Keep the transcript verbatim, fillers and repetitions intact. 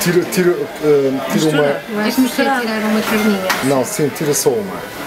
Tira, tira, uh, tira mistura, uma... Mas misturar, não é uma carninha. Não, sim, tira só uma.